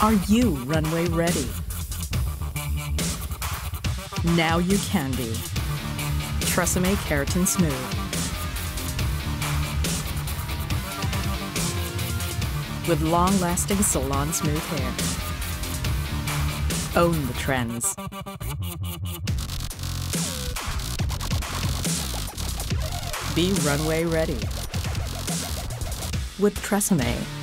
Are you runway ready? Now you can be. Tresemme Keratin Smooth. With long-lasting salon smooth hair. Own the trends. Be runway ready. With Tresemme.